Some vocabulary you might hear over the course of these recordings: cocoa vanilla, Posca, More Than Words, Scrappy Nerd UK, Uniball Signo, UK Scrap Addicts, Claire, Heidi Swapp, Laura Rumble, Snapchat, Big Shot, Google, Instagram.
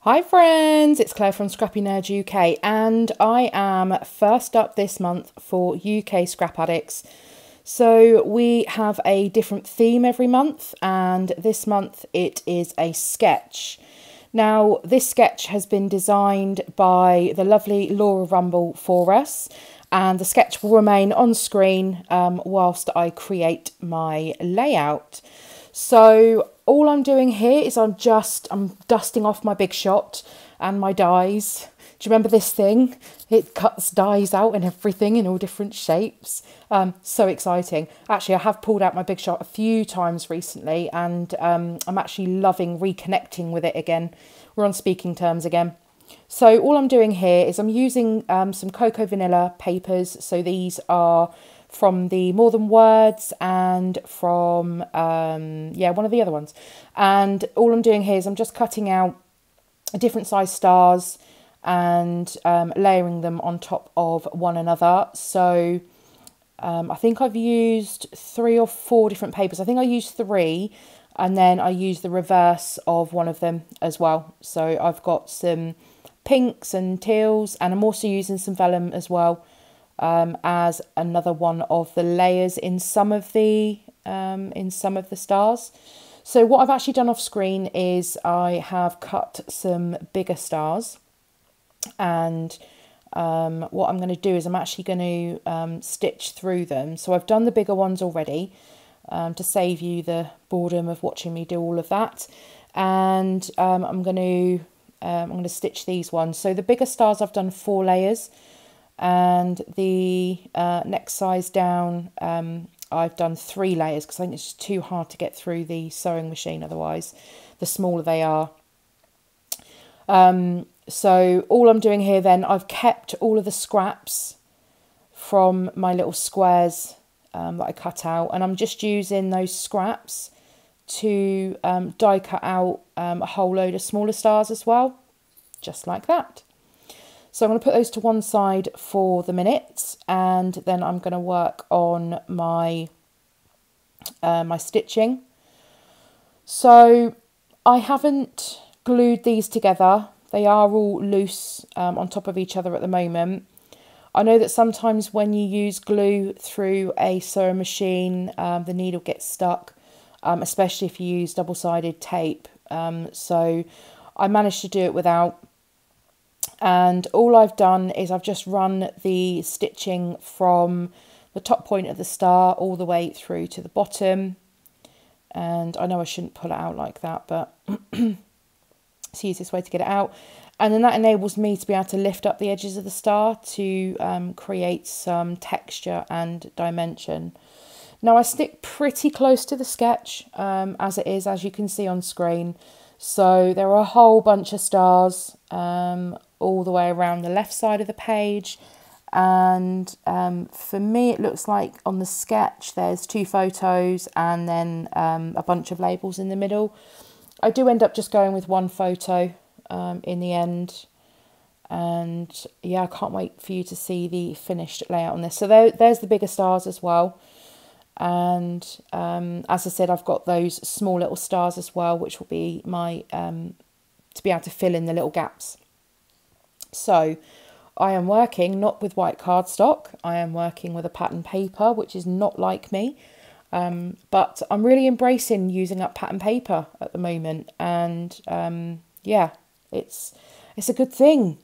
Hi friends, it's Claire from Scrappy Nerd UK and I am first up this month for UK Scrap Addicts. So we have a different theme every month and this month it is a sketch. Now this sketch has been designed by the lovely Laura Rumble for us and the sketch will remain on screen whilst I create my layout. So all I'm doing here is I'm dusting off my Big Shot and my dies. Do you remember this thing? It cuts dies out and everything in all different shapes. So exciting. Actually, I have pulled out my Big Shot a few times recently and I'm actually loving reconnecting with it again. We're on speaking terms again. So all I'm doing here is I'm using some cocoa vanilla papers. So these are from the More Than Words and from, yeah, one of the other ones. And all I'm doing here is I'm just cutting out different size stars and layering them on top of one another. So I think I've used 3 or 4 different papers. I think I used 3 and then I used the reverse of one of them as well. So I've got some pinks and teals and I'm also using some vellum as well. As another one of the layers in some of the stars. So what I've actually done off screen is I have cut some bigger stars, and what I'm going to do is I'm actually going to stitch through them. So I've done the bigger ones already to save you the boredom of watching me do all of that, and I'm going to stitch these ones. So the bigger stars I've done 4 layers. And the next size down, I've done 3 layers because I think it's just too hard to get through the sewing machine otherwise, the smaller they are. So all I'm doing here then, I've kept all of the scraps from my little squares that I cut out, and I'm just using those scraps to die cut out a whole load of smaller stars as well, just like that. So I'm going to put those to one side for the minute, and then I'm going to work on my my stitching. So I haven't glued these together. They are all loose on top of each other at the moment. I know that sometimes when you use glue through a sewing machine, the needle gets stuck, especially if you use double-sided tape. So I managed to do it without. And all I've done is I've just run the stitching from the top point of the star all the way through to the bottom. And I know I shouldn't pull it out like that, but it's the easiest way to get it out. And then that enables me to be able to lift up the edges of the star to create some texture and dimension. Now I stick pretty close to the sketch as it is, as you can see on screen. So there are a whole bunch of stars all the way around the left side of the page, and for me it looks like on the sketch there's 2 photos and then a bunch of labels in the middle. I do end up just going with 1 photo in the end, and yeah, I can't wait for you to see the finished layout on this. So there's the bigger stars as well, and as I said, I've got those small little stars as well, which will be my to be able to fill in the little gaps. So I am working not with white cardstock, I am working with a pattern paper, which is not like me, but I'm really embracing using up pattern paper at the moment, and yeah, it's a good thing.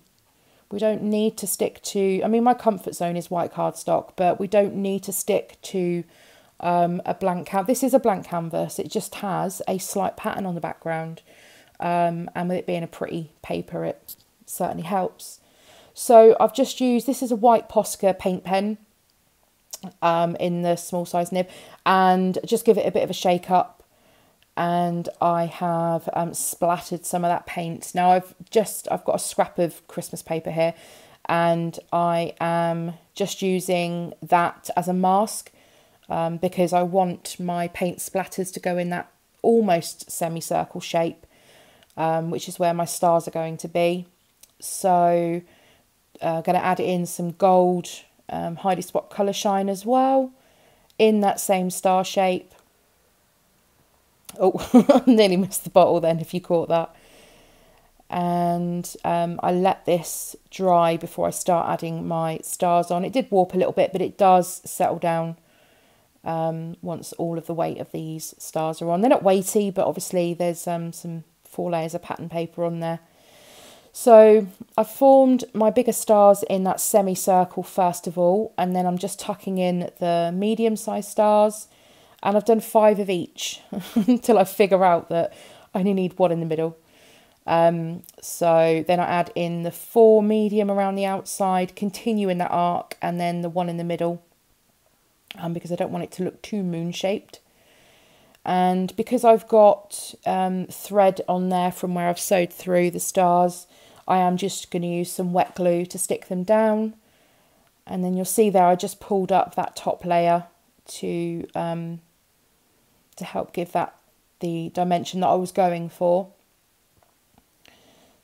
We don't need to stick to, I mean, my comfort zone is white cardstock, but we don't need to stick to a blank canvas. This is a blank canvas, it just has a slight pattern on the background, and with it being a pretty paper, it certainly helps. So I've just used, this is a white Posca paint pen in the small size nib, and just give it a bit of a shake up, and I have splattered some of that paint. Now I've got a scrap of Christmas paper here, and I am just using that as a mask because I want my paint splatters to go in that almost semicircle shape, which is where my stars are going to be. So I'm going to add in some gold Heidi Swapp colour shine as well, in that same star shape. Oh, I nearly missed the bottle then, if you caught that. And I let this dry before I start adding my stars on. It did warp a little bit, but it does settle down once all of the weight of these stars are on. They're not weighty, but obviously there's some 4 layers of pattern paper on there. So I've formed my bigger stars in that semicircle first of all, and then I'm just tucking in the medium-sized stars, and I've done 5 of each until I figure out that I only need 1 in the middle. So then I add in the 4 medium around the outside, continue in that arc, and then the 1 in the middle, because I don't want it to look too moon-shaped. And because I've got thread on there from where I've sewed through the stars, I am just going to use some wet glue to stick them down. And then you'll see there I just pulled up that top layer to help give that the dimension that I was going for.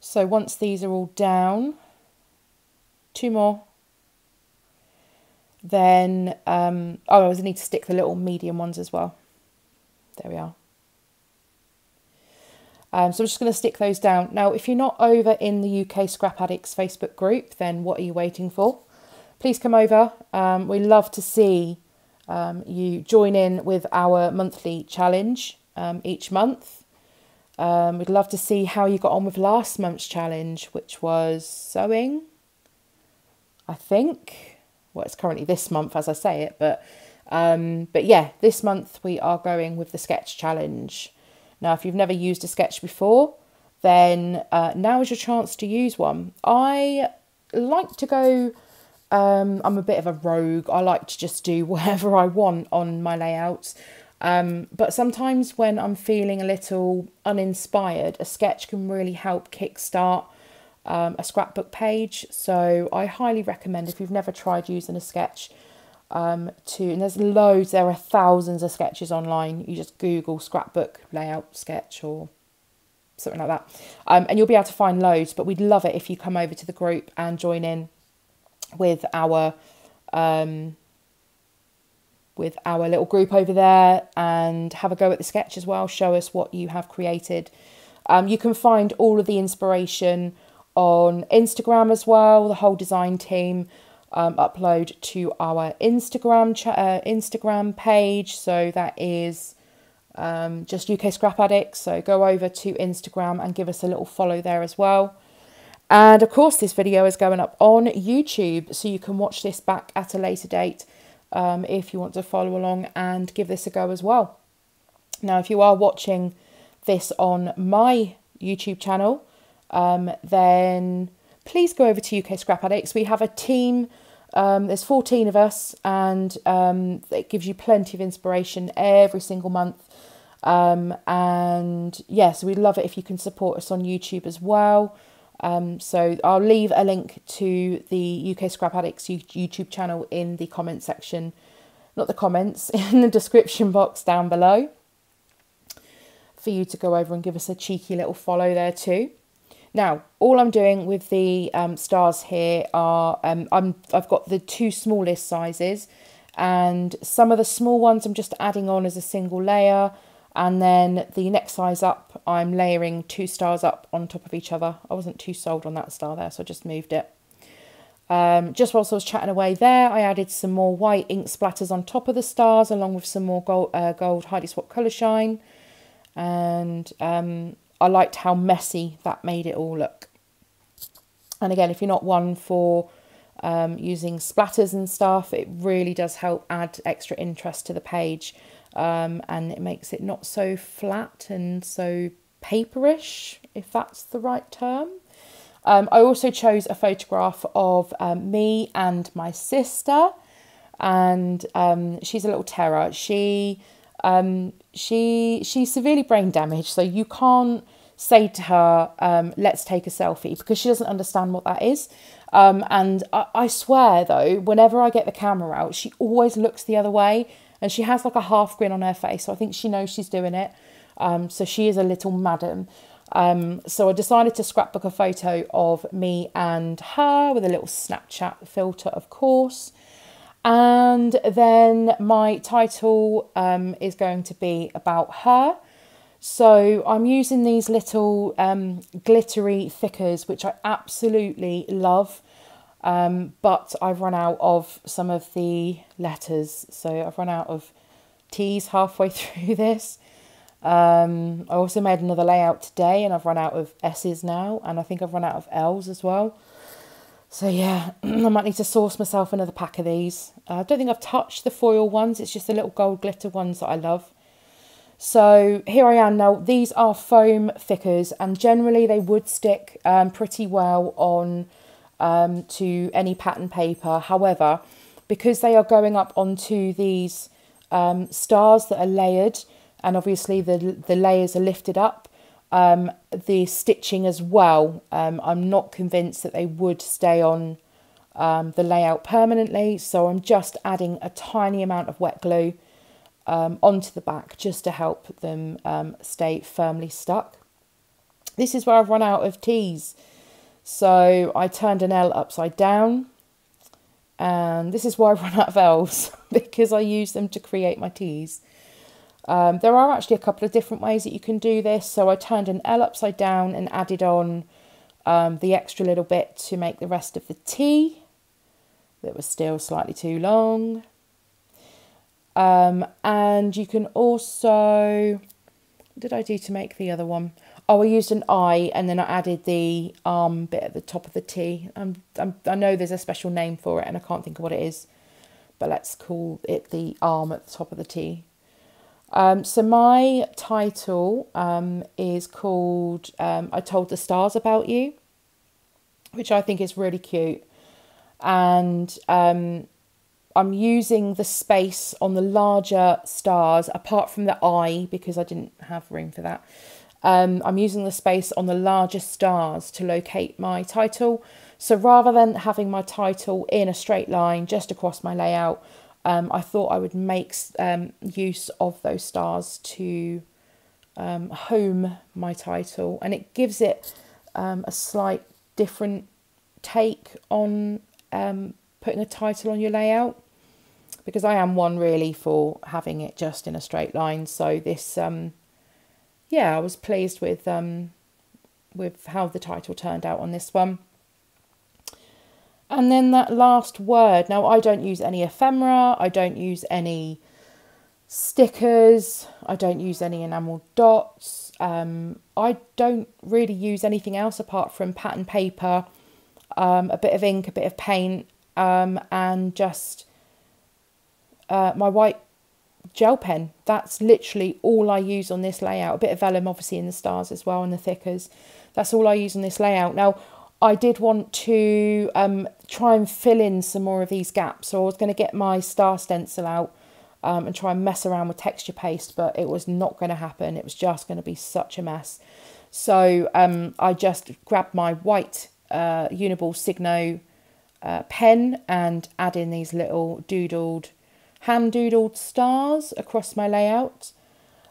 So once these are all down, 2 more, then, oh, I also need to stick the little medium ones as well. There we are. So I'm just going to stick those down. Now, if you're not over in the UK Scrap Addicts Facebook group, then what are you waiting for? Please come over. We love to see you join in with our monthly challenge each month. We'd love to see how you got on with last month's challenge, which was sewing, I think. Well, it's currently this month as I say it, but yeah, this month we are going with the sketch challenge. Now, if you've never used a sketch before, then now is your chance to use one. I like to go, I'm a bit of a rogue. I like to just do whatever I want on my layouts. But sometimes when I'm feeling a little uninspired, a sketch can really help kickstart a scrapbook page. So I highly recommend, if you've never tried using a sketch, and there's loads, there are thousands of sketches online. You just Google scrapbook layout sketch or something like that. And you'll be able to find loads, but we'd love it if you come over to the group and join in with our little group over there, and have a go at the sketch as well. Show us what you have created. You can find all of the inspiration on Instagram as well. The whole design team upload to our Instagram Instagram page. So that is just UK Scrap Addicts. So go over to Instagram and give us a little follow there as well. And of course, this video is going up on YouTube, so you can watch this back at a later date. If you want to follow along and give this a go as well. Now, if you are watching this on my YouTube channel, then please go over to UK Scrap Addicts. We have a team, there's 14 of us, and it gives you plenty of inspiration every single month. And yes, yeah, so we'd love it if you can support us on YouTube as well. So I'll leave a link to the UK Scrap Addicts YouTube channel in the comment section, not the comments, in the description box down below, for you to go over and give us a cheeky little follow there too. Now, all I'm doing with the stars here are, I've got the 2 smallest sizes, and some of the small ones I'm just adding on as a single layer. And then the next size up, I'm layering 2 stars up on top of each other. I wasn't too sold on that star there, so I just moved it. Just whilst I was chatting away there, I added some more white ink splatters on top of the stars, along with some more gold Heidi Swapp colour shine. And I liked how messy that made it all look. And again, if you're not one for using splatters and stuff, it really does help add extra interest to the page. And it makes it not so flat and so paperish, if that's the right term. I also chose a photograph of me and my sister, and she's a little terror. She's severely brain damaged, so you can't say to her, let's take a selfie, because she doesn't understand what that is. And I swear though, whenever I get the camera out, she always looks the other way. And she has like a half grin on her face, so I think she knows she's doing it. So she is a little madam. So I decided to scrapbook a photo of me and her with a little Snapchat filter, of course. And then my title is going to be about her. So I'm using these little glittery thickers, which I absolutely love. But I've run out of some of the letters. So I've run out of T's halfway through this. I also made another layout today and I've run out of S's now. And I think I've run out of L's as well. So yeah, I might need to source myself another pack of these. I don't think I've touched the foil ones. It's just the little gold glitter ones that I love. So here I am now. These are foam thickers and generally they would stick pretty well on to any pattern paper. However, because they are going up onto these stars that are layered and obviously the layers are lifted up, the stitching as well, I'm not convinced that they would stay on the layout permanently, so I'm just adding a tiny amount of wet glue onto the back just to help them stay firmly stuck. This is where I've run out of T's, so I turned an L upside down, and this is why I've run out of L's because I use them to create my T's. There are actually a couple of different ways that you can do this. So I turned an L upside down and added on the extra little bit to make the rest of the T that was still slightly too long. And you can also, what did I do to make the other one? Oh, I used an I and then I added the arm bit at the top of the T. I know there's a special name for it and I can't think of what it is, but let's call it the arm at the top of the T. So my title is called I Told the Stars About You, which I think is really cute. And I'm using the space on the larger stars, apart from the I, because I didn't have room for that. I'm using the space on the larger stars to locate my title. So rather than having my title in a straight line just across my layout, I thought I would make use of those stars to home my title, and it gives it a slight different take on putting a title on your layout, because I am one really for having it just in a straight line. So this, yeah, I was pleased with how the title turned out on this one. And then that last word. Now, I don't use any ephemera. I don't use any stickers. I don't use any enamel dots. I don't really use anything else apart from pattern paper, a bit of ink, a bit of paint, and just my white gel pen. That's literally all I use on this layout. A bit of vellum, obviously, in the stars as well, and the thickers. That's all I use on this layout. Now, I did want to try and fill in some more of these gaps. So I was going to get my star stencil out and try and mess around with texture paste, but it was not going to happen. It was just going to be such a mess. So I just grabbed my white Uniball Signo pen and add in these little doodled, hand-doodled stars across my layout.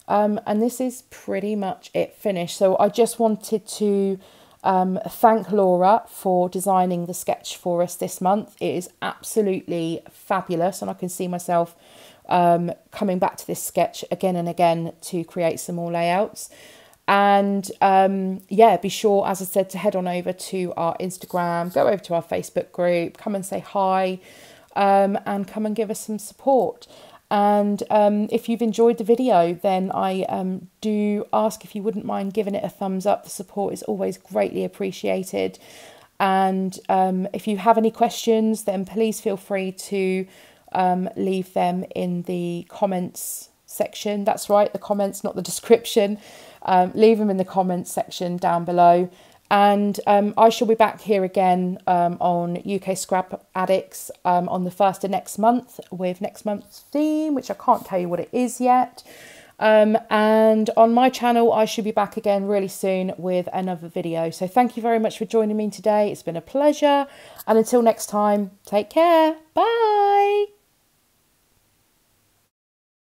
And this is pretty much it finished. So I just wanted to thank Laura for designing the sketch for us this month. It is absolutely fabulous, and I can see myself coming back to this sketch again and again to create some more layouts. And yeah, be sure, as I said, to head on over to our Instagram, go over to our Facebook group, come and say hi, and come and give us some support. And if you've enjoyed the video, then I do ask if you wouldn't mind giving it a thumbs up. The support is always greatly appreciated. And if you have any questions, then please feel free to leave them in the comments section. That's right, the comments, not the description. Leave them in the comments section down below. And I shall be back here again on UK Scrap Addicts on the 1st of next month with next month's theme, which I can't tell you what it is yet. And on my channel, I should be back again really soon with another video. So thank you very much for joining me today. It's been a pleasure. And until next time, take care. Bye.